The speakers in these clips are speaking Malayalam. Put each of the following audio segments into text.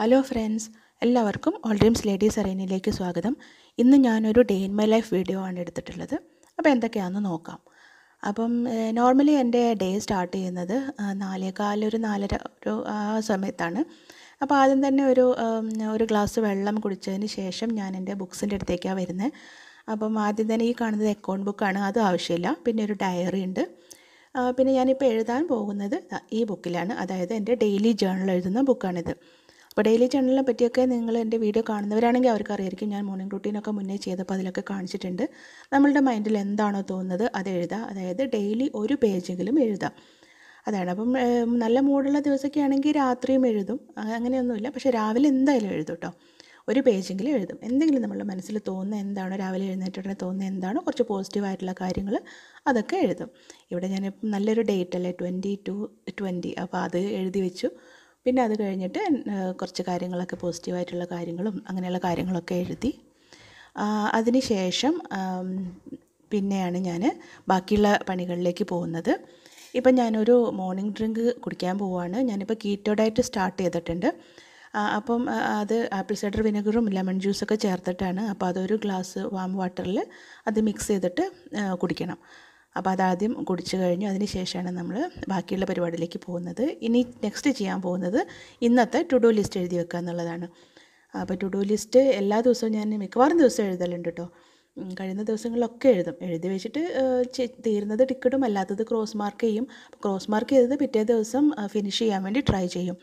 ഹലോ ഫ്രണ്ട്സ്, എല്ലാവർക്കും ഓൾ ഡ്രീംസ് ലേഡീസ് അറേനയിലേക്ക് സ്വാഗതം. ഇന്ന് ഞാനൊരു day in my life video ആണ് എടുത്തിട്ടുള്ളത്. അപ്പോൾ എന്തൊക്കെയാണെന്ന് നോക്കാം. അപ്പം നോർമലി എൻ്റെ ഡേ സ്റ്റാർട്ട് ചെയ്യുന്നത് 4:15 ഒരു ആ സമയത്താണ്. അപ്പോൾ ആദ്യം തന്നെ ഒരു ഗ്ലാസ് വെള്ളം കുടിച്ചതിന് ശേഷം ഞാൻ എൻ്റെ ബുക്സിൻ്റെ അടുത്തേക്കാണ് വരുന്നത്. അപ്പം ആദ്യം തന്നെ ഈ കാണുന്നത് അക്കൗണ്ട് ബുക്കാണ്, അത് ആവശ്യമില്ല. പിന്നെ ഒരു ഡയറി ഉണ്ട്. പിന്നെ ഞാനിപ്പോൾ എഴുതാൻ പോകുന്നത് ഈ ബുക്കിലാണ്, അതായത് എൻ്റെ ഡെയിലി ജേണൽ എഴുതുന്ന ബുക്കാണിത്. അപ്പോൾ ഡെയിലി ജേണലിനെ പറ്റിയൊക്കെ നിങ്ങൾ എൻ്റെ വീഡിയോ കാണുന്നവരാണെങ്കിൽ അവർക്കറിയായിരിക്കും. ഞാൻ മോർണിംഗ് റൂട്ടീനൊക്കെ മുന്നേ ചെയ്തപ്പോൾ അതിലൊക്കെ കാണിച്ചിട്ടുണ്ട്. നമ്മളുടെ മൈൻഡിൽ എന്താണോ തോന്നുന്നത് അത് എഴുതുക, അതായത് ഡെയിലി ഒരു പേജെങ്കിലും എഴുതാം, അതാണ്. അപ്പം നല്ല മൂടുള്ള ദിവസമൊക്കെ ആണെങ്കിൽ രാത്രിയും എഴുതും, അങ്ങനെയൊന്നുമില്ല. പക്ഷേ രാവിലെ എന്തായാലും എഴുതും കേട്ടോ, ഒരു പേജെങ്കിലും എഴുതും. എന്തെങ്കിലും നമ്മളുടെ മനസ്സിൽ തോന്നുന്ന എന്താണോ, രാവിലെ എഴുന്നേറ്റുടനെ തോന്നുന്ന എന്താണോ, കുറച്ച് പോസിറ്റീവായിട്ടുള്ള കാര്യങ്ങൾ അതൊക്കെ എഴുതും. ഇവിടെ ഞാൻ നല്ലൊരു ഡേറ്റ് അല്ലേ, 22/20, അപ്പോൾ അത് എഴുതി വെച്ചു. പിന്നെ അത് കഴിഞ്ഞിട്ട് കുറച്ച് കാര്യങ്ങളൊക്കെ പോസിറ്റീവായിട്ടുള്ള കാര്യങ്ങളും അങ്ങനെയുള്ള കാര്യങ്ങളൊക്കെ എഴുതി. അതിന് ശേഷം പിന്നെയാണ് ഞാൻ ബാക്കിയുള്ള പണികളിലേക്ക് പോകുന്നത്. ഇപ്പം ഞാനൊരു മോർണിംഗ് ഡ്രിങ്ക് കുടിക്കാൻ പോവുകയാണ്. ഞാനിപ്പോൾ കീറ്റോ ഡയറ്റ് സ്റ്റാർട്ട് ചെയ്തിട്ടുണ്ട്. അപ്പം അത് ആപ്പിൾ സൈഡർ വിനെഗറും ലെമൺ ജ്യൂസൊക്കെ ചേർത്തിട്ടാണ്. അപ്പോൾ അതൊരു ഗ്ലാസ് വാം വാട്ടറിൽ അത് മിക്സ് ചെയ്തിട്ട് കുടിക്കണം. അപ്പോൾ അതാദ്യം കുടിച്ചു കഴിഞ്ഞു. അതിന് ശേഷമാണ് നമ്മൾ ബാക്കിയുള്ള പരിപാടിയിലേക്ക് പോകുന്നത്. ഇനി നെക്സ്റ്റ് ചെയ്യാൻ പോകുന്നത് ഇന്നത്തെ ടു ഡു ലിസ്റ്റ് എഴുതി വെക്കുക എന്നുള്ളതാണ്. അപ്പോൾ ടു ഡു ലിസ്റ്റ് എല്ലാ ദിവസവും ഞാൻ മിക്കവാറും ദിവസം എഴുതലുണ്ട് കേട്ടോ. കഴിയുന്ന ദിവസങ്ങളിലൊക്കെ എഴുതി വെച്ചിട്ട് തീരുന്നത് ടിക്കറ്റും അല്ലാത്തത് ക്രോസ് മാർക്ക് ചെയ്യും. ക്രോസ് മാർക്ക് ചെയ്തത് പിറ്റേ ദിവസം ഫിനിഷ് ചെയ്യാൻ വേണ്ടി ട്രൈ ചെയ്യും.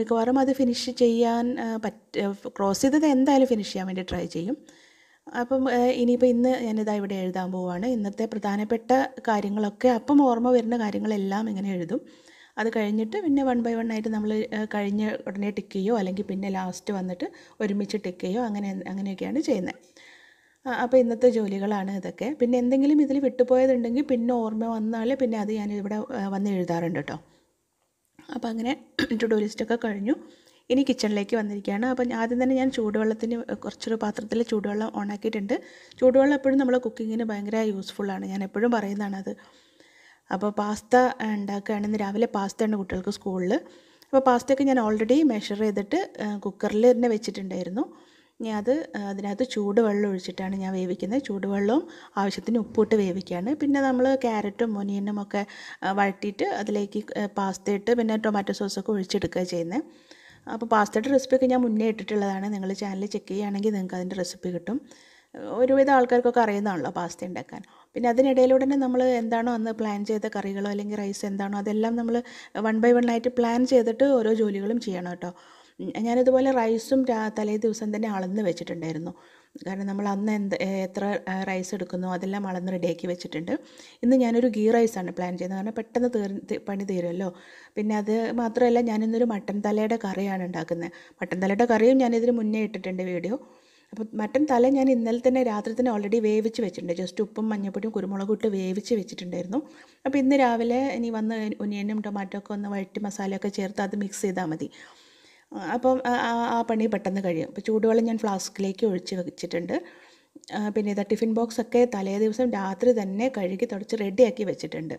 മിക്കവാറും അത് ഫിനിഷ് ചെയ്യാൻ ക്രോസ് ചെയ്തത് എന്തായാലും ഫിനിഷ് ചെയ്യാൻ വേണ്ടി ട്രൈ ചെയ്യും. അപ്പം ഇനിയിപ്പോൾ ഇന്ന് ഞാനിതാ ഇവിടെ എഴുതാൻ പോവുകയാണ്. ഇന്നത്തെ പ്രധാനപ്പെട്ട കാര്യങ്ങളൊക്കെ, അപ്പം ഓർമ്മ വരുന്ന കാര്യങ്ങളെല്ലാം ഇങ്ങനെ എഴുതും. അത് കഴിഞ്ഞിട്ട് പിന്നെ 1 by 1 ആയിട്ട് നമ്മൾ കഴിഞ്ഞ ഉടനെ ടിക്ക് ചെയ്യോ, അല്ലെങ്കിൽ പിന്നെ ലാസ്റ്റ് വന്നിട്ട് ഒരുമിച്ച് ടിക്ക് ചെയ്യോ, അങ്ങനെയൊക്കെയാണ് ചെയ്യുന്നത്. അപ്പോൾ ഇന്നത്തെ ജോലികളാണ് ഇതൊക്കെ. പിന്നെ എന്തെങ്കിലും ഇതിൽ വിട്ടുപോയതുണ്ടെങ്കിൽ പിന്നെ ഓർമ്മ വന്നാൽ പിന്നെ അത് ഞാൻ ഇവിടെ വന്ന് എഴുതാറുണ്ട് കേട്ടോ. അപ്പോൾ അങ്ങനെ ടു ഡു ലിസ്റ്റൊക്കെ കഴിഞ്ഞു. ഇനി കിച്ചണിലേക്ക് വന്നിരിക്കുകയാണ്. അപ്പം ആദ്യം തന്നെ ഞാൻ ചൂടുവെള്ളത്തിന് കുറച്ചൊരു പാത്രത്തിൽ ചൂടുവെള്ളം ഓണാക്കിയിട്ടുണ്ട്. ചൂടുവെള്ളം എപ്പോഴും നമ്മൾ കുക്കിങ്ങിന് ഭയങ്കര യൂസ്ഫുള്ളാണ്, ഞാൻ എപ്പോഴും പറയുന്നതാണത്. അപ്പോൾ പാസ്ത ഉണ്ടാക്കുകയാണെന്ന് രാവിലെ പാസ്തയാണ് കുട്ടികൾക്ക് സ്കൂളിൽ. അപ്പോൾ പാസ്തയൊക്കെ ഞാൻ ഓൾറെഡി മെഷർ ചെയ്തിട്ട് കുക്കറിൽ തന്നെ വെച്ചിട്ടുണ്ടായിരുന്നു. ഞാൻ അതിനകത്ത് ചൂടുവെള്ളം ഒഴിച്ചിട്ടാണ് ഞാൻ വേവിക്കുന്നത്. ചൂടുവെള്ളവും ആവശ്യത്തിന് ഉപ്പിട്ട് വേവിക്കുകയാണ്. പിന്നെ നമ്മൾ ക്യാരറ്റും ഒനിയനും ഒക്കെ വഴറ്റിയിട്ട് അതിലേക്ക് പാസ്ത ഇട്ട് പിന്നെ ടൊമാറ്റോ സോസൊക്കെ ഒഴിച്ചെടുക്കുക ചെയ്യുന്നത്. അപ്പോൾ പാസ്തയുടെ റെസിപ്പിയൊക്കെ ഞാൻ മുന്നേ ഇട്ടിട്ടുള്ളതാണ്. നിങ്ങൾ ചാനൽ ചെക്ക് ചെയ്യുകയാണെങ്കിൽ നിങ്ങൾക്ക് അതിൻ്റെ റെസിപ്പി കിട്ടും. ഒരുവിധം ആൾക്കാർക്കൊക്കെ അറിയുന്നതാണല്ലോ പാസ്ത ഉണ്ടാക്കാൻ. പിന്നെ അതിനിടയിലൂടെ തന്നെ നമ്മൾ എന്താണോ അന്ന് പ്ലാൻ ചെയ്ത കറികളോ അല്ലെങ്കിൽ റൈസ് എന്താണോ അതെല്ലാം നമ്മൾ 1 by 1 ആയിട്ട് പ്ലാൻ ചെയ്തിട്ട് ഓരോ ജോലികളും ചെയ്യണം കേട്ടോ. ഞാനിതുപോലെ റൈസും തലേ ദിവസം തന്നെ അളന്ന് വെച്ചിട്ടുണ്ടായിരുന്നു. കാരണം നമ്മൾ അന്ന് എത്ര റൈസ് എടുക്കുന്നു അതെല്ലാം അളന്ന് റെഡിയാക്കി വെച്ചിട്ടുണ്ട്. ഇന്ന് ഞാനൊരു ഗീ റൈസാണ് പ്ലാൻ ചെയ്യുന്നത്, കാരണം പെട്ടെന്ന് പണി തീരുമല്ലോ. പിന്നെ അത് മാത്രമല്ല, ഞാനിന്നൊരു മട്ടൻ തലയുടെ കറിയാണ് ഉണ്ടാക്കുന്നത്. മട്ടൻ തലയുടെ കറിയും ഞാനിതിന് മുന്നേ ഇട്ടിട്ടുണ്ട് വീഡിയോ. അപ്പോൾ മട്ടൻ തല ഞാൻ ഇന്നലെ തന്നെ രാത്രി തന്നെ ഓൾറെഡി വേവിച്ച് വെച്ചിട്ടുണ്ട്. ജസ്റ്റ് ഉപ്പും മഞ്ഞപ്പൊടിയും കുരുമുളകും ഇട്ട് വേവിച്ച് വെച്ചിട്ടുണ്ടായിരുന്നു. അപ്പോൾ ഇന്ന് രാവിലെ ഇനി വന്ന് ഒനിയനും ടൊമാറ്റോ ഒക്കെ ഒന്ന് വഴറ്റി മസാലയൊക്കെ ചേർത്ത് അത് മിക്സ് ചെയ്താൽ മതി. അപ്പം ആ പണി പെട്ടെന്ന് കഴിയും. അപ്പോൾ ചൂടുവെള്ളം ഞാൻ ഫ്ലാസ്കിലേക്ക് ഒഴിച്ച് വെച്ചിട്ടുണ്ട്. പിന്നെ ഇതാ ടിഫിൻ ബോക്സൊക്കെ തലേ ദിവസം രാത്രി തന്നെ കഴുകി തുടച്ച് റെഡിയാക്കി വെച്ചിട്ടുണ്ട്.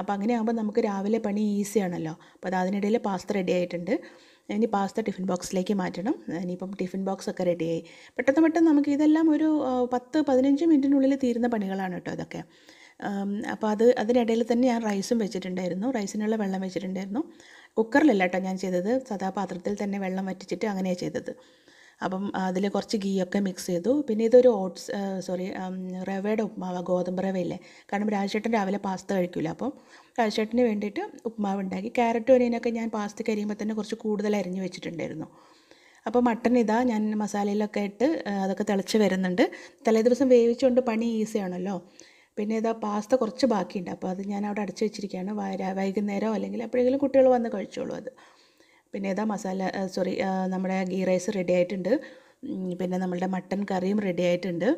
അപ്പോൾ അങ്ങനെയാകുമ്പോൾ നമുക്ക് രാവിലെ പണി ഈസിയാണല്ലോ. അപ്പോൾ അത് അതിനിടയിൽ പാസ്ത റെഡി ആയിട്ടുണ്ട്. ഇനി പാസ്ത ടിഫിൻ ബോക്സിലേക്ക് മാറ്റണം. ഇനിയിപ്പം ടിഫിൻ ബോക്സൊക്കെ റെഡിയായി. പെട്ടെന്ന് നമുക്ക് ഇതെല്ലാം ഒരു 10-15 മിനിറ്റിനുള്ളിൽ തീരുന്ന പണികളാണ് കേട്ടോ ഇതൊക്കെ. അപ്പോൾ അതിനിടയിൽ തന്നെ ഞാൻ റൈസും വെച്ചിട്ടുണ്ടായിരുന്നു. റൈസിനുള്ള വെള്ളം വെച്ചിട്ടുണ്ടായിരുന്നു. കുക്കറിലല്ല കേട്ടോ ഞാൻ ചെയ്തത്, സാധാ പാത്രത്തിൽ തന്നെ വെള്ളം വറ്റിച്ചിട്ട് അങ്ങനെയാണ് ചെയ്തത്. അപ്പം അതിൽ കുറച്ച് ഗീയൊക്കെ മിക്സ് ചെയ്തു. പിന്നെ ഇതൊരു റവയുടെ ഉപ്പുമാവ്, ഗോതമ്പ് റവയില്ലേ. കാരണം രാജേട്ടൻ രാവിലെ പാസ്ത കഴിക്കില്ല. അപ്പം രാജേട്ടന് വേണ്ടിയിട്ട് ഉപ്പുമാവ് ഉണ്ടാക്കി. ക്യാരറ്റും ഒനിയനൊക്കെ ഞാൻ പാസ്ത കരിയുമ്പോൾ തന്നെ കുറച്ച് കൂടുതൽ അരിഞ്ഞ് വെച്ചിട്ടുണ്ടായിരുന്നു. അപ്പോൾ മട്ടൻ ഇതാ ഞാൻ മസാലയിലൊക്കെ ഇട്ട് അതൊക്കെ തിളച്ച് വരുന്നുണ്ട്. തലേ ദിവസം വേവിച്ചുകൊണ്ട് പണി ഈസിയാണല്ലോ. പിന്നെ ഇതാ പാസ്ത കുറച്ച് ബാക്കിയുണ്ട്. അപ്പോൾ അത് ഞാൻ അവിടെ അടച്ചു വെച്ചിരിക്കുകയാണ്. വൈകുന്നേരം അല്ലെങ്കിൽ എപ്പോഴെങ്കിലും കുട്ടികൾ വന്ന് കഴിച്ചോളൂ അത്. പിന്നെ ഇതാ നമ്മുടെ ഗീ റൈസ് റെഡി ആയിട്ടുണ്ട്. പിന്നെ നമ്മളുടെ മട്ടൻ കറിയും റെഡി ആയിട്ടുണ്ട്.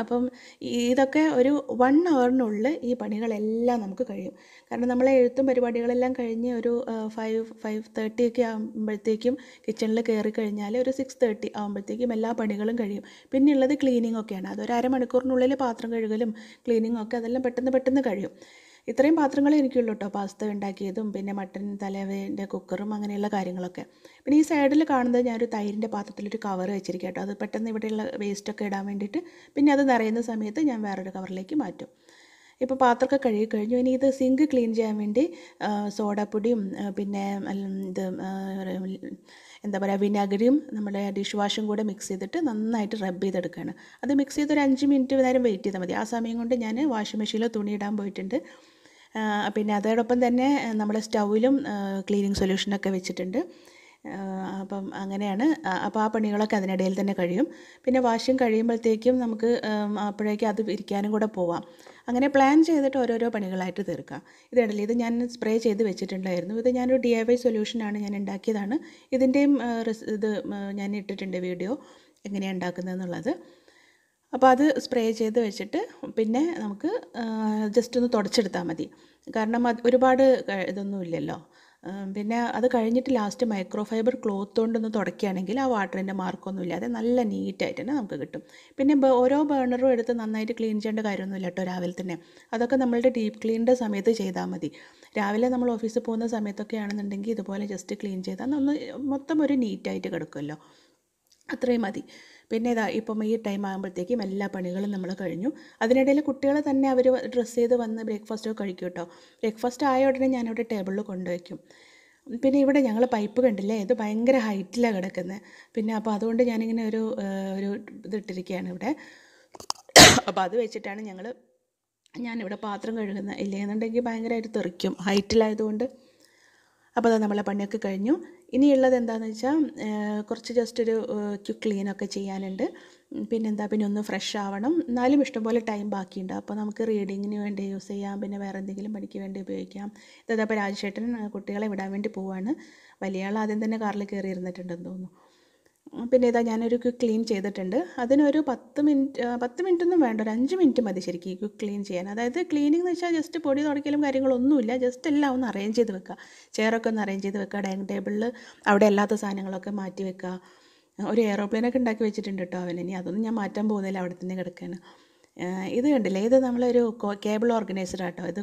അപ്പം ഇതൊക്കെ ഒരു 1 hour ഈ പണികളെല്ലാം നമുക്ക് കഴിയും. കാരണം നമ്മളെ എഴുത്തും പരിപാടികളെല്ലാം കഴിഞ്ഞ് ഒരു 5:30 ഒക്കെ ആകുമ്പോഴത്തേക്കും കിച്ചണിൽ കയറി കഴിഞ്ഞാൽ ഒരു 6:30 ആകുമ്പോഴത്തേക്കും എല്ലാ പണികളും കഴിയും. പിന്നെയുള്ളത് ക്ലീനിങ് ഒക്കെയാണ്. അതൊരു 1/2 മണിക്കൂറിനുള്ളിൽ പാത്രം കഴുകലും ക്ലീനിങ്ങും ഒക്കെ അതെല്ലാം പെട്ടെന്ന് കഴിയും. ഇത്രയും പാത്രങ്ങളെ എനിക്കുള്ളൂ കേട്ടോ പാസ്ത ഉണ്ടാക്കിയതും പിന്നെ മട്ടൻ തലേൻ്റെ കുക്കറും അങ്ങനെയുള്ള കാര്യങ്ങളൊക്കെ. പിന്നെ ഈ സൈഡിൽ കാണുന്നത് ഞാനൊരു തൈരിൻ്റെ പാത്രത്തിലൊരു കവർ വെച്ചിരിക്കാം കേട്ടോ, അത് പെട്ടെന്ന് ഇവിടെയുള്ള വേസ്റ്റൊക്കെ ഇടാൻ വേണ്ടിയിട്ട്. പിന്നെ അത് നിറയുന്ന സമയത്ത് ഞാൻ വേറൊരു കവറിലേക്ക് മാറ്റും. ഇപ്പോൾ പാത്രമൊക്കെ കഴുകി കഴിഞ്ഞു. ഇനി ഇത് സിങ്ക് ക്ലീൻ ചെയ്യാൻ വേണ്ടി സോഡാപ്പൊടിയും പിന്നെ ഇത് എന്താ പറയുക വിനാഗിരിയും നമ്മുടെ ഡിഷ് വാഷും കൂടെ മിക്സ് ചെയ്തിട്ട് നന്നായിട്ട് റബ്ബ് ചെയ്തെടുക്കുകയാണ്. അത് മിക്സ് ചെയ്തൊരു 5 മിനിറ്റ് നേരം വെയിറ്റ് ചെയ്താൽ മതി. ആ സമയം കൊണ്ട് ഞാൻ വാഷിംഗ് മെഷീനിൽ തുണി ഇടാൻ പോയിട്ടുണ്ട്. പിന്നെ അതോടൊപ്പം തന്നെ നമ്മുടെ സ്റ്റൗവിലും ക്ലീനിങ് സൊല്യൂഷനൊക്കെ വെച്ചിട്ടുണ്ട്. അപ്പം അങ്ങനെയാണ്. അപ്പോൾ ആ പണികളൊക്കെ അതിനിടയിൽ തന്നെ കഴിയും. പിന്നെ വാഷിംഗ് കഴിയുമ്പോഴത്തേക്കും നമുക്ക് അപ്പോഴേക്കും അത് ഇരിക്കാനും കൂടെ പോവാം. അങ്ങനെ പ്ലാൻ ചെയ്തിട്ട് ഓരോരോ പണികളായിട്ട് തീർക്കാം. ഇതിടയിൽ ഇത് ഞാൻ സ്പ്രേ ചെയ്ത് വെച്ചിട്ടുണ്ടായിരുന്നു. ഇത് ഞാനൊരു DIY സൊല്യൂഷനാണ് ഞാൻ ഉണ്ടാക്കിയതാണ്. ഇതിൻ്റെയും ഇത് ഞാൻ ഇട്ടിട്ടുണ്ട് വീഡിയോ എങ്ങനെയാണ് ഉണ്ടാക്കുന്നതെന്നുള്ളത്. അപ്പോൾ അത് സ്പ്രേ ചെയ്ത് വെച്ചിട്ട് പിന്നെ നമുക്ക് ജസ്റ്റ് ഒന്ന് തുടച്ചെടുത്താൽ മതി. കാരണം അത് ഒരുപാട് ഇതൊന്നും ഇല്ലല്ലോ. പിന്നെ അത് കഴിഞ്ഞിട്ട് ലാസ്റ്റ് മൈക്രോഫൈബർ ക്ലോത്ത് കൊണ്ടൊന്ന് തുടയ്ക്കുകയാണെങ്കിൽ ആ വാട്ടറിൻ്റെ മാർക്കൊന്നും ഇല്ലാതെ നല്ല നീറ്റായിട്ട് തന്നെ നമുക്ക് കിട്ടും. പിന്നെ ഓരോ ബേണറും എടുത്ത് നന്നായിട്ട് ക്ലീൻ ചെയ്യേണ്ട കാര്യമൊന്നുമില്ല കേട്ടോ. രാവിലെ തന്നെ അതൊക്കെ നമ്മളുടെ ഡീപ്പ് ക്ലീനിൻ്റെ സമയത്ത് ചെയ്താൽ മതി. രാവിലെ നമ്മൾ ഓഫീസിൽ പോകുന്ന സമയത്തൊക്കെ ആണെന്നുണ്ടെങ്കിൽ ഇതുപോലെ ജസ്റ്റ് ക്ലീൻ ചെയ്താൽ ഒന്ന് മൊത്തം ഒരു നീറ്റായിട്ട് കിടക്കുമല്ലോ. അത്രയും മതി. പിന്നെ ഇതാ ഇപ്പം ഈ ടൈം ആകുമ്പോഴത്തേക്കും എല്ലാ പണികളും നമ്മൾ കഴിഞ്ഞു. അതിനിടയിൽ കുട്ടികൾ തന്നെ അവർ ഡ്രസ്സ് ചെയ്ത് വന്ന് ബ്രേക്ക്ഫാസ്റ്റൊക്കെ കഴിക്കും കേട്ടോ. ബ്രേക്ക്ഫാസ്റ്റ് ആയ ഉടനെ ഞാനിവിടെ ടേബിളിൽ കൊണ്ടുവയ്ക്കും. പിന്നെ ഇവിടെ ഞങ്ങൾ പൈപ്പ് കണ്ടില്ലേ, ഇത് ഭയങ്കര ഹൈറ്റിലാണ് കിടക്കുന്നത്. പിന്നെ അപ്പോൾ അതുകൊണ്ട് ഞാനിങ്ങനെ ഒരു ഇതിട്ടിരിക്കുകയാണ് ഇവിടെ. അപ്പോൾ അത് വെച്ചിട്ടാണ് ഞാനിവിടെ പാത്രം കഴുകുന്നത്. ഇല്ലെന്നുണ്ടെങ്കിൽ ഭയങ്കരമായിട്ട് തെറിക്കും ഹൈറ്റിലായതുകൊണ്ട്. അപ്പോൾ അത് നമ്മളെ പണിയൊക്കെ കഴിഞ്ഞു. ഇനിയുള്ളത് എന്താണെന്ന് വെച്ചാൽ കുറച്ച് ജസ്റ്റ് ഒരു ക്വിക്ക് ക്ലീനൊക്കെ ചെയ്യാനുണ്ട്. പിന്നെ ഒന്ന് ഫ്രഷ് ആവണം. എന്നാലും ഇഷ്ടംപോലെ ടൈം ബാക്കിയുണ്ട്. അപ്പോൾ നമുക്ക് റീഡിങ്ങിന് വേണ്ടി യൂസ് ചെയ്യാം, പിന്നെ വേറെ എന്തെങ്കിലും പണിക്ക് വേണ്ടി ഉപയോഗിക്കാം. ഇതപ്പോൾ രാജേട്ടൻ കുട്ടികളെ വിടാൻ വേണ്ടി പോവാണ്. വലിയ ആൾ ആദ്യം തന്നെ കാറിൽ കയറി ഇരുന്നിട്ടുണ്ടെന്ന് തോന്നുന്നു. പിന്നെ ഞാനൊരു ക്വിക്ക് ക്ലീൻ ചെയ്തിട്ടുണ്ട്. അതിനൊരു 10 മിനിറ്റൊന്നും വേണ്ട, ഒരു 5 മിനിറ്റ് മതി ശരിക്കും ഈ ക്വിക്ക് ക്ലീൻ ചെയ്യാൻ. അതായത് ക്ലീനിങ് എന്ന് വെച്ചാൽ ജസ്റ്റ് പൊടി തുടക്കലും കാര്യങ്ങളൊന്നുമില്ല. ജസ്റ്റ് എല്ലാം ഒന്ന് അറേഞ്ച് ചെയ്ത് വെക്കുക. ചെയറൊക്കെ ഒന്ന് അറേഞ്ച് ചെയ്ത് വെക്കുക. ഡൈനിങ് ടേബിളിൽ അവിടെ അല്ലാത്ത സാധനങ്ങളൊക്കെ മാറ്റി വെക്കുക. ഒരു എയറോപ്ലെയിനൊക്കെ ഉണ്ടാക്കി വെച്ചിട്ടുണ്ട് കേട്ടോ അവൻ. ഇനി അതൊന്നും ഞാൻ മാറ്റാൻ പോകുന്നില്ല, അവിടെ തന്നെ കിടക്കുകയാണ്. ഇത് കണ്ടില്ലേ, ഇത് നമ്മളൊരു കേബിൾ ഓർഗനൈസർ ആട്ടോ. ഇത്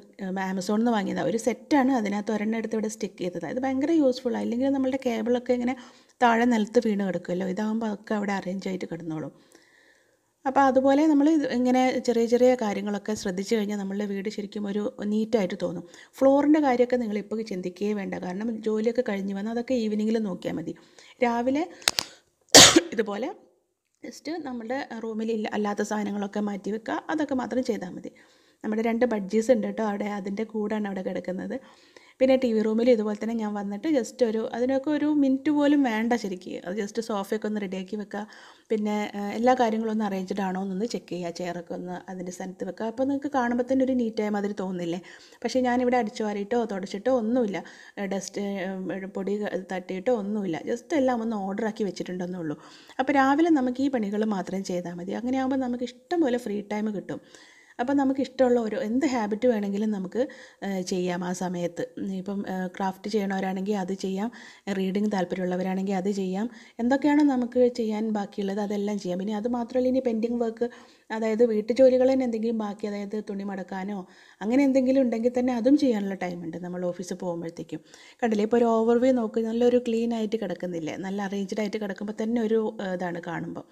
ആമസോണിൽ നിന്ന് വാങ്ങിയതാണ്. ഒരു സെറ്റാണ്. അതിനകത്ത് ഒരെണ്ണം എടുത്ത് ഇവിടെ സ്റ്റിക്ക് ചെയ്തത്. ഇത് ഭയങ്കര യൂസ്ഫുൾ. അല്ലെങ്കിൽ നമ്മളുടെ കേബിളൊക്കെ ഇങ്ങനെ താഴെ നിലത്ത് വീണ് കിടക്കുമല്ലോ. ഇതാകുമ്പോൾ അതൊക്കെ അവിടെ അറേഞ്ച് ആയിട്ട് കിടന്നോളും. അപ്പോൾ അതുപോലെ നമ്മൾ ഇങ്ങനെ ചെറിയ ചെറിയ കാര്യങ്ങളൊക്കെ ശ്രദ്ധിച്ചു കഴിഞ്ഞാൽ നമ്മളുടെ വീട് ശരിക്കും ഒരു നീറ്റായിട്ട് തോന്നും. ഫ്ലോറിൻ്റെ കാര്യമൊക്കെ നിങ്ങളിപ്പോൾ ചിന്തിക്കുകയേ വേണ്ട. കാരണം ജോലിയൊക്കെ കഴിഞ്ഞ് വന്നാൽ അതൊക്കെ ഈവനിങ്ങിൽ നോക്കിയാൽ മതി. രാവിലെ ഇതുപോലെ ജസ്റ്റ് നമ്മുടെ റൂമിൽ അല്ലാത്ത സാധനങ്ങളൊക്കെ മാറ്റി വെക്കുക. അതൊക്കെ മാത്രം ചെയ്താൽ മതി. നമ്മുടെ 2 ബഡ്ജീസ് ഉണ്ട് കേട്ടോ അവിടെ. അതിൻ്റെ കൂടാണ് അവിടെ കിടക്കുന്നത്. പിന്നെ TV റൂമിൽ ഇതുപോലെ തന്നെ ഞാൻ വന്നിട്ട് ജസ്റ്റ് അതിനൊക്കെ ഒരു മിനിറ്റ് പോലും വേണ്ട ശരിക്കും. അത് ജസ്റ്റ് സോഫയൊക്കെ ഒന്ന് റെഡിയാക്കി വെക്കുക. പിന്നെ എല്ലാ കാര്യങ്ങളും ഒന്ന് അറേഞ്ച്ഡ് ആണോ എന്നൊന്ന് ചെക്ക് ചെയ്യുക. ചെയറൊക്കെ ഒന്ന് അതിൻ്റെ സ്ഥാനത്ത് വെക്കുക. അപ്പോൾ നിങ്ങൾക്ക് കാണുമ്പോൾ തന്നെ ഒരു നീറ്റായ മാതിരി തോന്നില്ലേ. പക്ഷേ ഞാനിവിടെ അടിച്ചു വാരിയിട്ടോ തുടച്ചിട്ടോ ഒന്നുമില്ല, ഡസ്റ്റ് പൊടി തട്ടിയിട്ടോ ഒന്നുമില്ല. ജസ്റ്റ് എല്ലാം ഒന്ന് ഓർഡറാക്കി വെച്ചിട്ടുണ്ടെന്നേ ഉള്ളൂ. അപ്പോൾ രാവിലെ നമുക്ക് ഈ പണികൾ മാത്രം ചെയ്താൽ മതി. അങ്ങനെയാകുമ്പോൾ നമുക്ക് ഇഷ്ടം പോലെ ഫ്രീ ടൈം കിട്ടും. അപ്പോൾ നമുക്ക് ഇഷ്ടമുള്ള എന്ത് ഹാബിറ്റ് വേണമെങ്കിലും നമുക്ക് ചെയ്യാം ആ സമയത്ത്. ഇപ്പം ക്രാഫ്റ്റ് ചെയ്യണവരാണെങ്കിൽ അത് ചെയ്യാം, റീഡിങ് താല്പര്യമുള്ളവരാണെങ്കിൽ അത് ചെയ്യാം. എന്തൊക്കെയാണോ നമുക്ക് ചെയ്യാൻ ബാക്കിയുള്ളത് അതെല്ലാം ചെയ്യാം. പിന്നെ അത് മാത്രമല്ല, ഇനി പെൻഡിങ് വർക്ക്, അതായത് വീട്ടുജോലികൾ തന്നെ എന്തെങ്കിലും ബാക്കി, അതായത് തുണി മടക്കാനോ അങ്ങനെ എന്തെങ്കിലും ഉണ്ടെങ്കിൽ തന്നെ അതും ചെയ്യാനുള്ള ടൈമുണ്ട് നമ്മൾ ഓഫീസിൽ പോകുമ്പോഴത്തേക്കും. കണ്ടില്ലേ, ഇപ്പോൾ ഒരു ഓവർവ്യൂ നോക്കി നല്ലൊരു ക്ലീൻ ആയിട്ട് കിടക്കുന്നില്ലേ, നല്ല അറേഞ്ച്ഡ് ആയിട്ട് കിടക്കുമ്പോൾ തന്നെ ഒരു ഇതാണ് കാണുമ്പോൾ.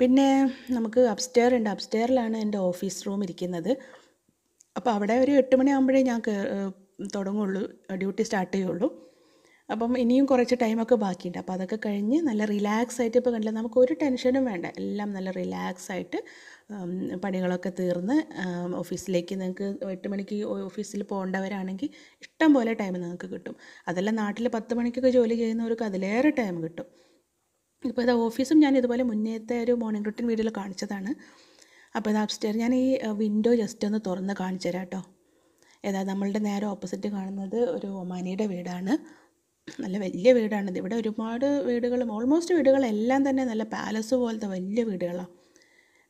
പിന്നെ നമുക്ക് അപ്സ്റ്റെയർ ഉണ്ട്. അപ്സ്റ്റെയറിലാണ് എൻ്റെ ഓഫീസ് റൂം ഇരിക്കുന്നത്. അപ്പോൾ അവിടെ ഒരു 8 മണിയാകുമ്പോഴേ ഞാൻ തുടങ്ങുള്ളൂ, ഡ്യൂട്ടി സ്റ്റാർട്ട് ചെയ്യുള്ളൂ. അപ്പം ഇനിയും കുറച്ച് ടൈമൊക്കെ ബാക്കിയുണ്ട്. അപ്പോൾ അതൊക്കെ കഴിഞ്ഞ് നല്ല റിലാക്സ് ആയിട്ട്, ഇപ്പോൾ കണ്ടില്ല, നമുക്ക് ഒരു ടെൻഷനും വേണ്ട. എല്ലാം നല്ല റിലാക്സ് ആയിട്ട് പണികളൊക്കെ തീർന്ന് ഓഫീസിലേക്ക് നിങ്ങൾക്ക് 8 മണിക്ക് ഓഫീസിൽ പോകേണ്ടവരാണെങ്കിൽ ഇഷ്ടം പോലെ ടൈം നിങ്ങൾക്ക് കിട്ടും. അതെല്ലാം നാട്ടിൽ 10 മണിക്കൊക്കെ ജോലി ചെയ്യുന്നവർക്ക് അതിലേറെ ടൈം കിട്ടും. ഇപ്പോൾ ഇത് ഓഫീസും ഞാൻ ഇതുപോലെ മുന്നേത്തെ ഒരു മോർണിംഗ് റൊട്ടീൻ വീഡിയോയിൽ കാണിച്ചതാണ്. അപ്പോൾ ഇത് അപ്സ്റ്റെയർ ഞാൻ ഈ വിൻഡോ ജസ്റ്റ് ഒന്ന് തുറന്ന് കാണിച്ചു തരാം കേട്ടോ. ഏതാ നമ്മളുടെ നേരെ ഓപ്പോസിറ്റ് കാണുന്നത് ഒരു ഒമാനിയുടെ വീടാണ്. നല്ല വലിയ വീടാണിത്. ഇവിടെ ഒരുപാട് വീടുകളും, ഓൾമോസ്റ്റ് വീടുകളെല്ലാം തന്നെ നല്ല പാലസ് പോലത്തെ വലിയ വീടുകളാണ്.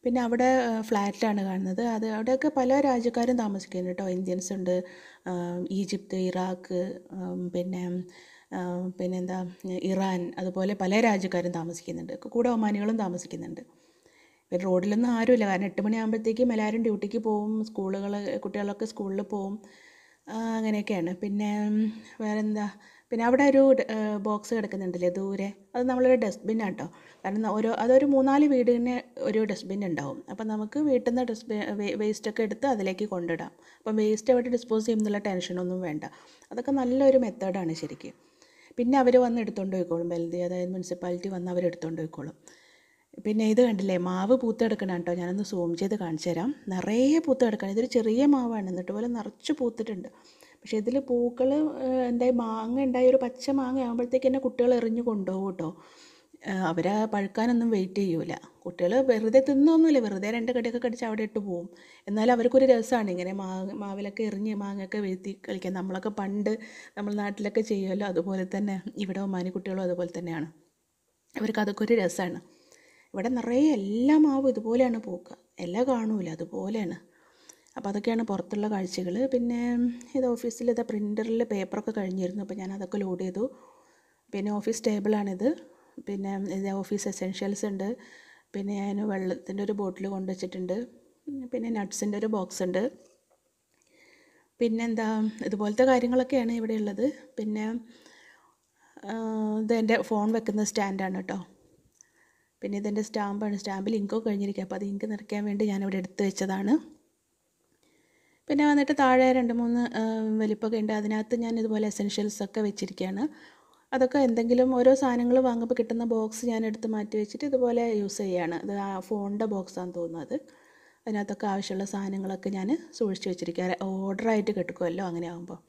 പിന്നെ അവിടെ ഫ്ലാറ്റാണ് കാണുന്നത്. അവിടെയൊക്കെ പല രാജ്യക്കാരും താമസിക്കുന്നുണ്ട് കേട്ടോ. ഇന്ത്യൻസ് ഉണ്ട്, ഈജിപ്ത്, ഇറാഖ്, പിന്നെന്താ ഇറാൻ, അതുപോലെ പല രാജ്യക്കാരും താമസിക്കുന്നുണ്ട്. കൂടെ ഒമാനികളും താമസിക്കുന്നുണ്ട്. പിന്നെ റോഡിലൊന്നും ആരുമില്ല, കാരണം 8 മണിയാകുമ്പോഴത്തേക്കും എല്ലാവരും ഡ്യൂട്ടിക്ക് പോവും, സ്കൂളുകൾ കുട്ടികളൊക്കെ സ്കൂളിൽ പോവും, അങ്ങനെയൊക്കെയാണ്. പിന്നെ വേറെന്താ, പിന്നെ അവിടെ ഒരു ബോക്സ് കിടക്കുന്നുണ്ടല്ലേ ദൂരെ, അത് നമ്മളൊരു ഡസ്റ്റ്ബിന്നാണ് കേട്ടോ. കാരണം ഓരോ അതൊരു 3-4 വീടിന് ഒരു ഡസ്റ്റ്ബിൻ ഉണ്ടാവും. അപ്പം നമുക്ക് വീട്ടിൽ നിന്ന് വേസ്റ്റൊക്കെ എടുത്ത് അതിലേക്ക് കൊണ്ടിടാം. അപ്പം വേസ്റ്റ് അവിടെ ഡിസ്പോസ് ചെയ്യുന്നുള്ള ടെൻഷനൊന്നും വേണ്ട. അതൊക്കെ നല്ലൊരു മെത്തേഡാണ് ശരിക്കും. പിന്നെ അവർ വന്ന് എടുത്തുകൊണ്ട് പോയിക്കോളും, വെൽതി അതായത് മുനിസിപ്പാലിറ്റി വന്ന് അവർ എടുത്തുകൊണ്ട് പോയിക്കോളും. പിന്നെ ഇത് കണ്ടില്ലേ, മാവ് പൂത്തെടുക്കണം കേട്ടോ. ഞാനൊന്ന് സൂം ചെയ്ത് കാണിച്ചു തരാം. നിറയെ പൂത്തെടുക്കണം. ഇതൊരു ചെറിയ മാവാണ്, എന്നിട്ട് പോലെ നിറച്ച് പൂത്തിട്ടുണ്ട്. പക്ഷേ ഇതിൽ പൂക്കൾ എന്തായി, മാങ്ങ ഉണ്ടായി, ഒരു പച്ച മാങ്ങ ആകുമ്പോഴത്തേക്ക് തന്നെ കുട്ടികൾ എറിഞ്ഞു കൊണ്ടുപോകും കേട്ടോ. അവരെ പഴുക്കാനൊന്നും വെയിറ്റ് ചെയ്യൂല. കുട്ടികൾ വെറുതെ തിന്നൊന്നുമില്ല, വെറുതെ 2 കടിയൊക്കെ കടിച്ച് അവിടെ ഇട്ട് പോവും. എന്നാലും അവർക്കൊരു രസമാണ് ഇങ്ങനെ മാവിലൊക്കെ എറിഞ്ഞ് മാങ്ങയൊക്കെ വീഴ്ത്തി കളിക്കാൻ. നമ്മളൊക്കെ പണ്ട് നമ്മൾ നാട്ടിലൊക്കെ ചെയ്യുമല്ലോ, അതുപോലെ തന്നെ ഇവിടെ ഒമാനി കുട്ടികളും അതുപോലെ തന്നെയാണ്. അവർക്ക് അതൊക്കെ ഒരു രസമാണ്. ഇവിടെ നിറയെ എല്ലാ മാവും ഇതുപോലെയാണ് പൂക്കുക, എല്ലാം കാണൂല, അതുപോലെയാണ്. അപ്പോൾ അതൊക്കെയാണ് പുറത്തുള്ള കാഴ്ചകൾ. പിന്നെ ഇത് ഓഫീസിൽ ഇതാ പ്രിൻ്ററിൽ പേപ്പറൊക്കെ കഴിഞ്ഞിരുന്നു, അപ്പോൾ ഞാൻ അതൊക്കെ ലോഡ് ചെയ്തു. പിന്നെ ഓഫീസ് ടേബിളാണിത്. പിന്നെ ഇത് ഓഫീസ് എസെൻഷ്യൽസ് ഉണ്ട്. പിന്നെ ഞാൻ വെള്ളത്തിൻ്റെ ഒരു ബോട്ടിൽ കൊണ്ടുവച്ചിട്ടുണ്ട്. പിന്നെ നട്ട്സിൻ്റെ ഒരു ബോക്സ് ഉണ്ട്. പിന്നെന്താ, ഇതുപോലത്തെ കാര്യങ്ങളൊക്കെയാണ് ഇവിടെ ഉള്ളത്. പിന്നെ ഇത് എൻ്റെ ഫോൺ വെക്കുന്ന സ്റ്റാൻഡാണ് കേട്ടോ. പിന്നെ ഇതെൻ്റെ സ്റ്റാമ്പാണ്. സ്റ്റാമ്പിൽ ഇങ്കോ കഴിഞ്ഞിരിക്കുക, അപ്പോൾ അത് ഇങ്ക് നിറയ്ക്കാൻ വേണ്ടി ഞാനിവിടെ എടുത്ത് വെച്ചതാണ്. പിന്നെ വന്നിട്ട് താഴെ 2-3 വലിപ്പൊക്കെ ഉണ്ട്. അതിനകത്ത് ഞാൻ ഇതുപോലെ എസെൻഷ്യൽസൊക്കെ വെച്ചിരിക്കുകയാണ്. അതൊക്കെ എന്തെങ്കിലും ഓരോ സാധനങ്ങൾ വാങ്ങുമ്പോൾ കിട്ടുന്ന ബോക്സ് ഞാൻ എടുത്ത് മാറ്റി വെച്ചിട്ട് ഇതുപോലെ യൂസ് ചെയ്യുകയാണ്. ഇത് ആ ഫോണിൻ്റെ ബോക്സാണെന്ന് തോന്നുന്നത്. അതിനകത്തൊക്കെ ആവശ്യമുള്ള സാധനങ്ങളൊക്കെ ഞാൻ സൂക്ഷിച്ച് വെച്ചിരിക്കുക. ഓർഡറായിട്ട് കിട്ടുമല്ലോ അങ്ങനെ ആകുമ്പോൾ.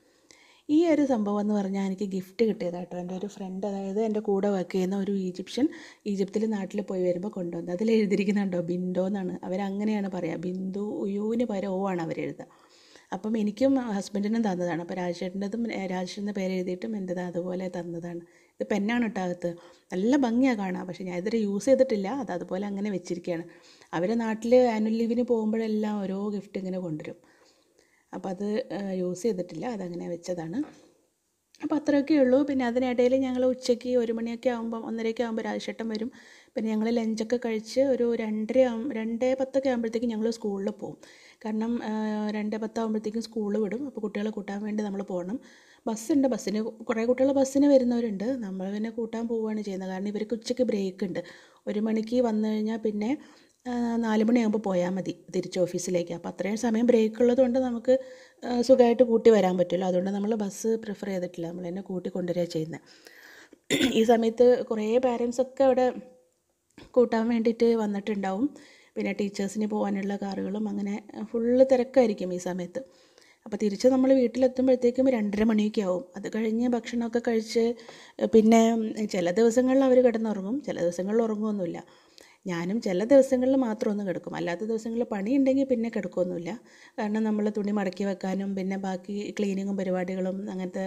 ഈ ഒരു സംഭവം എന്ന് പറഞ്ഞാൽ എനിക്ക് ഗിഫ്റ്റ് കിട്ടിയതായിട്ടോ. എൻ്റെ ഒരു ഫ്രണ്ട്, അതായത് എൻ്റെ കൂടെ വർക്ക് ചെയ്യുന്ന ഒരു ഈജിപ്ഷ്യൻ, ഈജിപ്തിൽ നാട്ടിൽ പോയി വരുമ്പോൾ കൊണ്ടുവന്നത്. അതിൽ എഴുതിയിരിക്കുന്നുണ്ടോ ബിൻഡോ എന്നാണ്. അവരങ്ങനെയാണ് പറയുക, ബിന്ദു യുവിന് പകരം ഓ ആണ് അവരെഴുതുക. അപ്പം എനിക്കും ഹസ്ബൻഡിനും തന്നതാണ്. അപ്പോൾ രാജേട്ടൻ്റെതും രാജേഷിൻ്റെ പേരെഴുതിയിട്ടും എൻ്റെത് അതുപോലെ തന്നതാണ്. ഇത് പെന്നാണ് ഇട്ടകത്ത്, നല്ല ഭംഗിയാണ് കാണാം. പക്ഷേ ഞാൻ ഇതുവരെ യൂസ് ചെയ്തിട്ടില്ല, അത് അതുപോലെ അങ്ങനെ വെച്ചിരിക്കുകയാണ്. അവർ നാട്ടിൽ ആനുവൽ ലീവിന് പോകുമ്പോഴെല്ലാം ഓരോ ഗിഫ്റ്റ് ഇങ്ങനെ കൊണ്ടുവരും. അപ്പോൾ അത് യൂസ് ചെയ്തിട്ടില്ല, അതങ്ങനെ വെച്ചതാണ്. അപ്പോൾ അത്രയൊക്കെ ഉള്ളൂ. പിന്നെ അതിനിടയിൽ ഞങ്ങൾ ഉച്ചയ്ക്ക് 1 മണിയൊക്കെ ആകുമ്പം 1:30 ആകുമ്പോൾ രാജേട്ടൻ വരും. പിന്നെ ഞങ്ങൾ ലഞ്ചൊക്കെ കഴിച്ച് ഒരു 2:10 ആകുമ്പോഴത്തേക്ക് ഞങ്ങൾ സ്കൂളിൽ പോകും. കാരണം 2:10 സ്കൂളിൽ വിടും. അപ്പോൾ കുട്ടികളെ കൂട്ടാൻ വേണ്ടി നമ്മൾ പോകണം. ബസ്സുണ്ട്, ബസ്സിന് കുറേ കുട്ടികൾ ബസ്സിന് വരുന്നവരുണ്ട്. നമ്മൾ പിന്നെ കൂട്ടാൻ പോവുകയാണ് ചെയ്യുന്നത്. കാരണം ഇവർക്ക് ഉച്ചയ്ക്ക് ബ്രേക്ക് ഉണ്ട്. 1 മണിക്ക് വന്നു കഴിഞ്ഞാൽ പിന്നെ 4 മണിയാകുമ്പോൾ പോയാൽ മതി തിരിച്ച് ഓഫീസിലേക്ക്. അപ്പോൾ അത്രയും സമയം ബ്രേക്ക് ഉള്ളതുകൊണ്ട് നമുക്ക് സുഖമായിട്ട് കൂട്ടി വരാൻ പറ്റുമല്ലോ. അതുകൊണ്ട് നമ്മൾ ബസ് പ്രിഫർ ചെയ്തിട്ടില്ല, നമ്മൾ തന്നെ കൂട്ടിക്കൊണ്ടുവരിക ചെയ്യുന്നത്. ഈ സമയത്ത് കുറേ പാരൻസൊക്കെ അവിടെ കൂട്ടാൻ വേണ്ടിയിട്ട് വന്നിട്ടുണ്ടാവും. പിന്നെ ടീച്ചേഴ്സിന് പോകാനുള്ള കാറുകളും അങ്ങനെ ഫുള്ള് തിരക്കായിരിക്കും ഈ സമയത്ത്. അപ്പോൾ തിരിച്ച് നമ്മൾ വീട്ടിലെത്തുമ്പോഴത്തേക്കും 2:30 മണിയൊക്കെ ആവും. അത് കഴിഞ്ഞ് ഭക്ഷണമൊക്കെ കഴിച്ച് പിന്നെ ചില ദിവസങ്ങളിൽ അവർ കിടന്നുറങ്ങും, ചില ദിവസങ്ങളിൽ ഉറങ്ങുമൊന്നുമില്ല. ഞാനും ചില ദിവസങ്ങളിൽ മാത്രമൊന്ന് കിടക്കും, അല്ലാത്ത ദിവസങ്ങളിൽ പണിയുണ്ടെങ്കിൽ പിന്നെ കിടക്കുമൊന്നുമില്ല. കാരണം നമ്മൾ തുണി മടക്കി വെക്കാനും പിന്നെ ബാക്കി ക്ലീനിങ്ങും പരിപാടികളും അങ്ങനത്തെ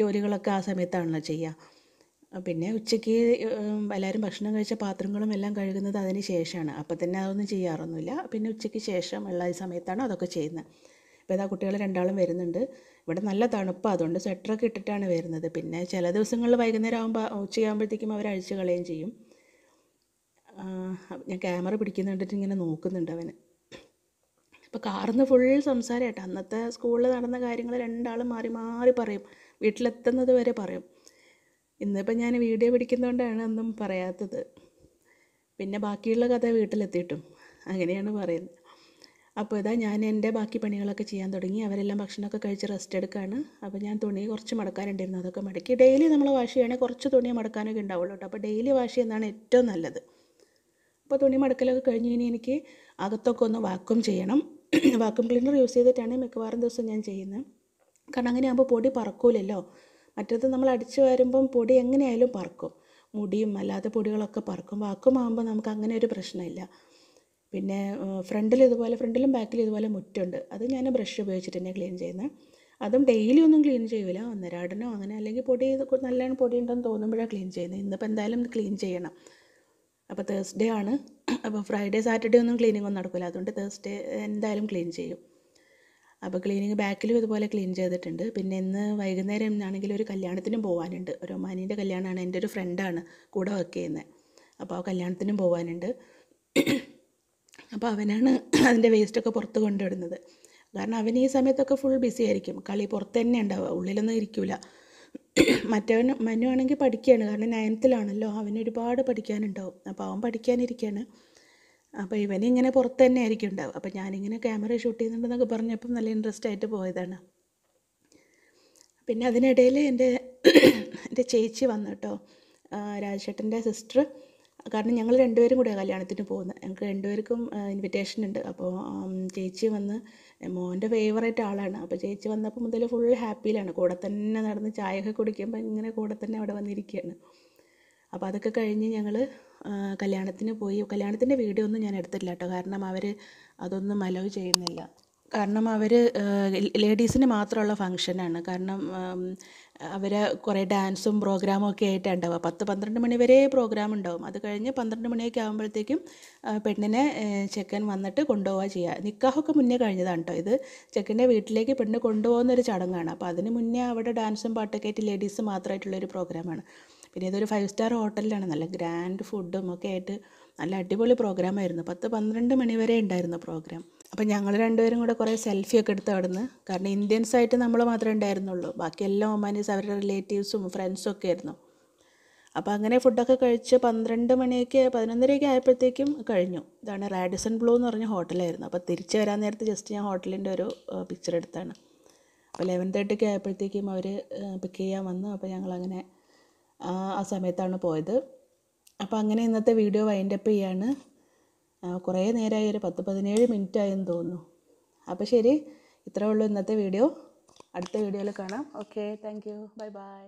ജോലികളൊക്കെ ആ സമയത്താണല്ലോ ചെയ്യുക. പിന്നെ ഉച്ചയ്ക്ക് എല്ലാവരും ഭക്ഷണം കഴിച്ച പാത്രങ്ങളും എല്ലാം കഴുകുന്നത് അതിന് ശേഷമാണ്. അപ്പോൾ തന്നെ അതൊന്നും ചെയ്യാറൊന്നുമില്ല. പിന്നെ ഉച്ചയ്ക്ക് ശേഷം ഉള്ള ഈ സമയത്താണ് അതൊക്കെ ചെയ്യുന്നത്. ഇപ്പോൾ ഇതാ കുട്ടികൾ രണ്ടാളും വരുന്നുണ്ട്. ഇവിടെ നല്ല തണുപ്പാണ്, അതുകൊണ്ട് സ്വെറ്ററൊക്കെ ഇട്ടിട്ടാണ് വരുന്നത്. പിന്നെ ചില ദിവസങ്ങളിൽ വൈകുന്നേരം ആകുമ്പോൾ ഉച്ചയാകുമ്പോഴത്തേക്കും അവർ അഴിച്ചു കളയുകയും ചെയ്യും. ഞാൻ ക്യാമറ പിടിക്കുന്ന കണ്ടിട്ട് ഇങ്ങനെ നോക്കുന്നുണ്ട് അവന്. അപ്പോൾ കാർന്ന് ഫുൾ സംസാരമായിട്ട് അന്നത്തെ സ്കൂളിൽ നടന്ന കാര്യങ്ങൾ രണ്ടാളും മാറി മാറി പറയും, വീട്ടിലെത്തുന്നത് വരെ പറയും. ഇന്നിപ്പം ഞാൻ വീഡിയോ പിടിക്കുന്നതുകൊണ്ടാണ് ഒന്നും പറയാത്തത്. പിന്നെ ബാക്കിയുള്ള കഥ വീട്ടിലെത്തിയിട്ടും അങ്ങനെയാണ് പറയുന്നത്. അപ്പോൾ ഇതാ ഞാൻ എൻ്റെ ബാക്കി പണികളൊക്കെ ചെയ്യാൻ തുടങ്ങി. അവരെല്ലാം ഭക്ഷണമൊക്കെ കഴിച്ച് റെസ്റ്റ് എടുക്കുകയാണ്. അപ്പോൾ ഞാൻ തുണി കുറച്ച് മടക്കാനുണ്ടായിരുന്നു, അതൊക്കെ മടക്കി. ഡെയിലി നമ്മൾ വാഷ് ചെയ്യണമെങ്കിൽ കുറച്ച് തുണി മടക്കാനൊക്കെ ഉണ്ടാവുള്ളൂ കേട്ടോ. അപ്പോൾ ഡെയിലി വാഷ് ചെയ്യുന്നതാണ് ഏറ്റവും നല്ലത്. അപ്പോൾ തുണി മടക്കലൊക്കെ കഴിഞ്ഞ് ഇനി എനിക്ക് അകത്തൊക്കെ ഒന്ന് വാക്വം ചെയ്യണം. വാക്വം ക്ലീനർ യൂസ് ചെയ്തിട്ടാണ് മിക്കവാറും ദിവസം ഞാൻ ചെയ്യുന്നത്. കാരണം അങ്ങനെയാകുമ്പോൾ പൊടി പറക്കൂലല്ലോ. മറ്റേത് നമ്മൾ അടിച്ച് വരുമ്പം പൊടി എങ്ങനെയായാലും പറക്കും, മുടിയും അല്ലാത്ത പൊടികളൊക്കെ പറക്കും. വാക്വം ആകുമ്പോൾ നമുക്ക് അങ്ങനെ ഒരു പ്രശ്നമില്ല. പിന്നെ ഫ്രണ്ടിലും ബാക്കിലും ഇതുപോലെ മുറ്റുണ്ട്. അത് ഞാൻ ബ്രഷ് ഉപയോഗിച്ചിട്ട് തന്നെ ക്ലീൻ ചെയ്യുന്നത്. അതും ഡെയിലി ഒന്നും ക്ലീൻ ചെയ്യൂല, 1-2 അങ്ങനെ, അല്ലെങ്കിൽ പൊടി നല്ലോണം പൊടി ഉണ്ടെന്ന് തോന്നുമ്പോഴാണ് ക്ലീൻ ചെയ്യുന്നത്. ഇന്നിപ്പോൾ എന്തായാലും ക്ലീൻ ചെയ്യണം. അപ്പോൾ തേഴ്സ്ഡേ ആണ്. അപ്പോൾ ഫ്രൈഡേ സാറ്റർഡേ ഒന്നും ക്ലീനിങ് ഒന്നും നടക്കില്ല. അതുകൊണ്ട് തേഴ്സ്ഡേ എന്തായാലും ക്ലീൻ ചെയ്യും. അപ്പോൾ ക്ലീനിങ് ബാക്കിലും ഇതുപോലെ ക്ലീൻ ചെയ്തിട്ടുണ്ട്. പിന്നെ ഇന്ന് വൈകുന്നേരം ആണെങ്കിൽ ഒരു കല്യാണത്തിനും പോകാനുണ്ട്. ഒരു ഒമാനീൻ്റെ കല്യാണമാണ്, എൻ്റെ ഒരു ഫ്രണ്ടാണ് കൂടെ വർക്ക് ചെയ്യുന്നത്. അപ്പോൾ ആ കല്യാണത്തിനും പോകാനുണ്ട്. അപ്പോൾ അവനാണ് അതിൻ്റെ വേസ്റ്റൊക്കെ പുറത്ത് കൊണ്ടുവിടുന്നത്. കാരണം അവൻ ഈ സമയത്തൊക്കെ ഫുൾ ബിസി ആയിരിക്കും, കളി പുറത്ത് തന്നെ ഉണ്ടാവുക, ഉള്ളിലൊന്നും ഇരിക്കില്ല. മനു ആണെങ്കിൽ പഠിക്കുകയാണ്, കാരണം 9th അവന് ഒരുപാട് പഠിക്കാനുണ്ടാവും. അപ്പോൾ അവൻ പഠിക്കാനിരിക്കുകയാണ്. അപ്പോൾ ഇവനിങ്ങനെ പുറത്ത് തന്നെ ആയിരിക്കും ഉണ്ടാവും. അപ്പോൾ ഞാനിങ്ങനെ ക്യാമറ ഷൂട്ട് ചെയ്യുന്നുണ്ടെന്നൊക്കെ പറഞ്ഞപ്പം നല്ല ഇൻട്രസ്റ്റ് ആയിട്ട് പോയതാണ്. പിന്നെ അതിനിടയിൽ എൻ്റെ ചേച്ചി വന്നു കേട്ടോ, രാജേട്ടൻ്റെ സിസ്റ്റർ. കാരണം ഞങ്ങൾ രണ്ടുപേരും കൂടെ കല്യാണത്തിന് പോകുന്നത്, ഞങ്ങൾക്ക് രണ്ടുപേർക്കും ഇൻവിറ്റേഷൻ ഉണ്ട്. അപ്പോൾ ചേച്ചി വന്ന്, മോൻ്റെ ഫേവറേറ്റ് ആളാണ്, അപ്പോൾ ചേച്ചി വന്നപ്പോൾ മുതൽ ഫുൾ ഹാപ്പിയിലാണ്. കൂടെ തന്നെ നടന്ന് ചായയൊക്കെ കുടിക്കുമ്പോൾ ഇങ്ങനെ കൂടെ തന്നെ അവിടെ വന്നിരിക്കുകയാണ്. അപ്പോൾ അതൊക്കെ കഴിഞ്ഞ് ഞങ്ങൾ കല്യാണത്തിന് പോയി. കല്യാണത്തിൻ്റെ വീഡിയോ ഒന്നും ഞാൻ എടുത്തില്ല കേട്ടോ, കാരണം അവർ അതൊന്നും അലൗ ചെയ്യുന്നില്ല. കാരണം അവർ ലേഡീസിന് മാത്രമുള്ള ഫംഗ്ഷനാണ്. കാരണം അവർ കുറേ ഡാൻസും പ്രോഗ്രാമും ഒക്കെ ആയിട്ടാണ് ഉണ്ടാവുക. 10-12 മണി വരെ പ്രോഗ്രാം ഉണ്ടാവും. അത് കഴിഞ്ഞ് 12 മണിയൊക്കെ ആകുമ്പോഴത്തേക്കും പെണ്ണിനെ ചെക്കൻ വന്നിട്ട് കൊണ്ടുപോവുക ചെയ്യുക. നിക്കാഹൊക്കെ മുന്നേ കഴിഞ്ഞതാണ് കേട്ടോ ഇത്. ചെക്കൻ്റെ വീട്ടിലേക്ക് പെണ്ണ് കൊണ്ടുപോകുന്നൊരു ചടങ്ങാണ്. അപ്പോൾ അതിന് മുന്നേ അവിടെ ഡാൻസും പാട്ടൊക്കെ ആയിട്ട് ലേഡീസ് മാത്രമായിട്ടുള്ളൊരു പ്രോഗ്രാമാണ്. പിന്നെ ഇതൊരു 5 സ്റ്റാർ ഹോട്ടലിലാണ്, നല്ല ഗ്രാൻഡ് ഫുഡും ഒക്കെ ആയിട്ട് നല്ല അടിപൊളി പ്രോഗ്രാമായിരുന്നു. 10-12 മണി വരെ ഉണ്ടായിരുന്നു പ്രോഗ്രാം. അപ്പോൾ ഞങ്ങൾ രണ്ടുപേരും കൂടെ കുറേ സെൽഫിയൊക്കെ എടുത്ത് അവിടുന്ന്. കാരണം ഇന്ത്യൻസ് ആയിട്ട് നമ്മൾ മാത്രമേ ഉണ്ടായിരുന്നുള്ളൂ, ബാക്കി എല്ലാ ഒമാനീസ് അവരുടെ റിലേറ്റീവ്സും ഫ്രണ്ട്സും ഒക്കെ ആയിരുന്നു. അപ്പോൾ അങ്ങനെ ഫുഡൊക്കെ കഴിച്ച് 11 മണിയൊക്കെ 11:30 ആയപ്പോഴത്തേക്കും കഴിഞ്ഞു. ഇതാണ് റാഡിസൺ ബ്ലൂ എന്ന് പറഞ്ഞ ഹോട്ടലായിരുന്നു. അപ്പോൾ തിരിച്ച് വരാൻ നേരത്ത് ജസ്റ്റ് ഞാൻ ഹോട്ടലിൻ്റെ ഒരു പിക്ചർ എടുത്താണ്. അപ്പോൾ 11:30 ആയപ്പോഴത്തേക്കും അവർ പിക്ക് ചെയ്യാൻ വന്നു. അപ്പോൾ ഞങ്ങളങ്ങനെ ആ സമയത്താണ് പോയത്. അപ്പോൾ അങ്ങനെ ഇന്നത്തെ വീഡിയോ വൈൻഡപ്പ് ചെയ്യാണ്. കുറേ നേരമായി, ഒരു 10-17 മിനിറ്റ് ആയെന്ന് തോന്നുന്നു. അപ്പോൾ ശരി, ഇത്രയേ ഉള്ളൂ ഇന്നത്തെ വീഡിയോ. അടുത്ത വീഡിയോയിൽ കാണാം. Okay, thank you, bye by.